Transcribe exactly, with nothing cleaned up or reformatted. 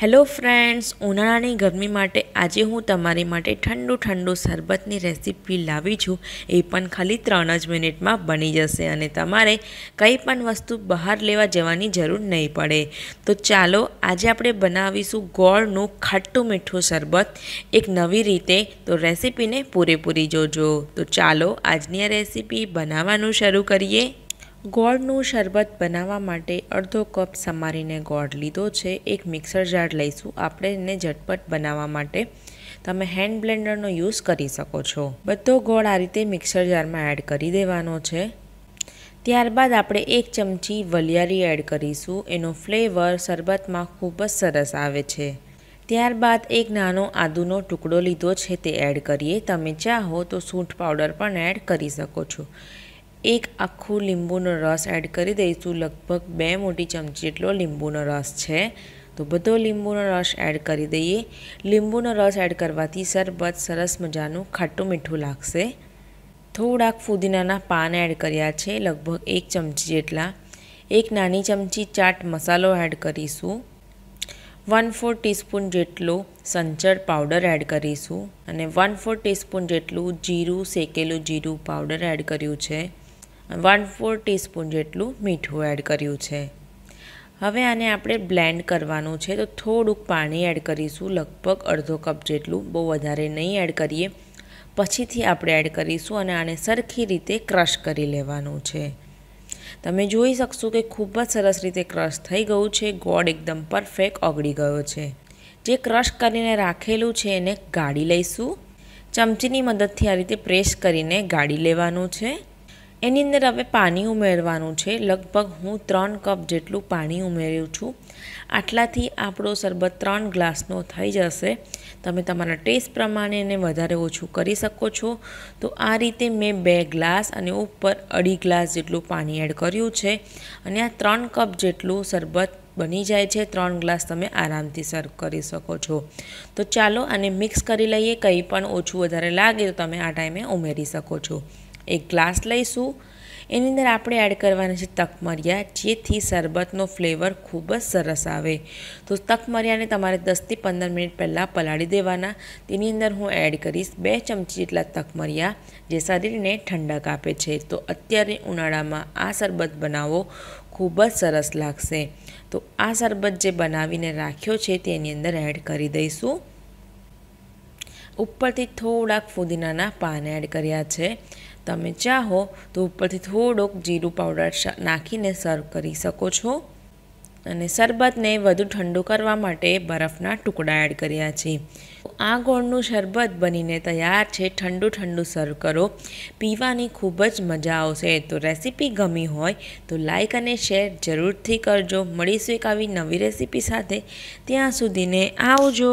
Hello friends, ઉનાળાની ગરમી માટે આજે હું તમારી માટે ઠંડુ ઠંડુ શરબતની રેસીપી લાવી છું। એ પણ ખાલી ત્રણ જ મિનિટમાં બની જશે અને તમારે કંઈ પણ વસ્તુ બહાર લેવા જવાની જરૂર નહીં પડે। તો ચાલો આજે આપણે બનાવીશું ગોળનું ખાટું મીઠું શરબત એક નવી રીતે। તો રેસીપીને પૂરેપૂરી જોજો। તો ચાલો આજની આ રેસીપી બનાવવાનું શરૂ કરીએ। ગોળનું શરબત બનાવવા માટે અડધો કપ સમારીને ગોળ લીધો છે। એક મિક્સર જાર લઈશું આપણે એને ઝટપટ બનાવવા માટે। તમે હેન્ડ બ્લેન્ડરનો યુઝ કરી શકો છો। બધો ગોળ આ રીતે મિક્સર જારમાં એડ કરી દેવાનો છે। ત્યારબાદ આપણે એક ચમચી વલિયારી એડ કરીશું। એનો ફ્લેવર શરબતમાં ખૂબ જ સરસ આવે છે। ત્યારબાદ એક નાનો આદુનો ટુકડો લીધો છે તે એડ કરીએ। તમે ચાહો તો સૂંઠ પાવડર પણ એડ કરી શકો છો। एक आखू લીંબુનો રસ એડ કરી દઈશું। લગભગ બે મોટી ચમચી જેટલો લીંબુનો રસ છે તો બધો લીંબુનો રસ એડ કરી દઈએ। લીંબુનો રસ એડ કરવાથી શરબત સરસ મજાનું ખાટું મીઠું લાગશે। થોડાક ફુદીનાના પાન એડ કર્યા છે લગભગ એક ચમચી જેટલા। એક નાની ચમચી ચાટ મસાલો એડ કરીશું। वन फोर टीस्पून જેટલો સંચળ પાવડર એડ કરીશું અને वन फोर टीस्पून જેટલું જીરું શેકેલું જીરું પાવડર એડ કર્યું છે। वन फोर टीस्पून જેટલું મીઠું એડ કર્યું છે। હવે આને આપણે બ્લેન્ડ કરવાનું છે તો થોડુંક પાણી એડ કરીશું લગભગ અડધો કપ જેટલું, બહુ વધારે નહીં એડ કરીએ। પછીથી આપણે એડ કરીશું અને આને સરખી રીતે ક્રશ કરી લેવાનું છે। તમે જોઈ શકશો કે ખૂબ જ સરસ રીતે ક્રશ થઈ ગયું છે। ગોળ એકદમ પરફેક્ટ ઓગળી ગયો છે। જે ક્રશ કરીને રાખેલું છે એને ગાળી લઈશું। ચમચીની મદદથી આ રીતે પ્રેસ કરીને ગાળી લેવાનું છે। એની અંદર હવે પાણી ઉમેરવાનું છે। લગભગ હું ત્રણ કપ જેટલું પાણી ઉમેર્યું છું। આટલાથી આપણો શરબત ત્રણ ગ્લાસનો થઈ જશે। તમે તમારા ટેસ્ટ પ્રમાણે એને વધારે ઓછું કરી શકો છો। તો આ રીતે મેં બે ગ્લાસ અને ઉપર અઢી ગ્લાસ જેટલું પાણી એડ કર્યું છે અને આ ત્રણ કપ જેટલું શરબત બની જાય છે। ત્રણ ગ્લાસ તમે આરામથી સર્વ કરી શકો છો। તો ચાલો આને મિક્સ કરી લઈએ। કંઈ પણ ઓછું વધારે લાગે તો તમે આ ટાઈમે ઉમેરી શકો છો। એક ગ્લાસ લઈશું। એની અંદર આપણે એડ કરવાના છે તકમરિયા, જેથી શરબતનો ફ્લેવર ખૂબ જ સરસ આવે। તો તકમરિયાને તમારે દસથી પંદર મિનિટ પહેલાં પલાળી દેવાના। તેની અંદર હું એડ કરીશ બે ચમચી જેટલા તકમરિયા, જે શરીરને ઠંડક આપે છે। તો અત્યારે ઉનાળામાં આ શરબત બનાવો ખૂબ જ સરસ લાગશે। તો આ શરબત જે બનાવીને રાખ્યો છે તેની અંદર એડ કરી દઈશું। ઉપરથી થોડાક ફુદીનાના પાન એડ કર્યા છે। તમે ચાહો તો ઉપરથી થોડોક જીરું પાવડર નાખીને સર્વ કરી શકો છો। અને શરબતને વધુ ઠંડુ કરવા માટે બરફના ટુકડા એડ કર્યા છે। આ ગોળનું શરબત બનીને તૈયાર છે। ઠંડુ ઠંડુ સર્વ કરો, પીવાની ખૂબ જ મજા આવશે। તો રેસીપી ગમી હોય તો લાઇક અને શેર જરૂરથી કરજો। મળીશું એક આવી નવી રેસીપી સાથે, ત્યાં સુધીને આવજો।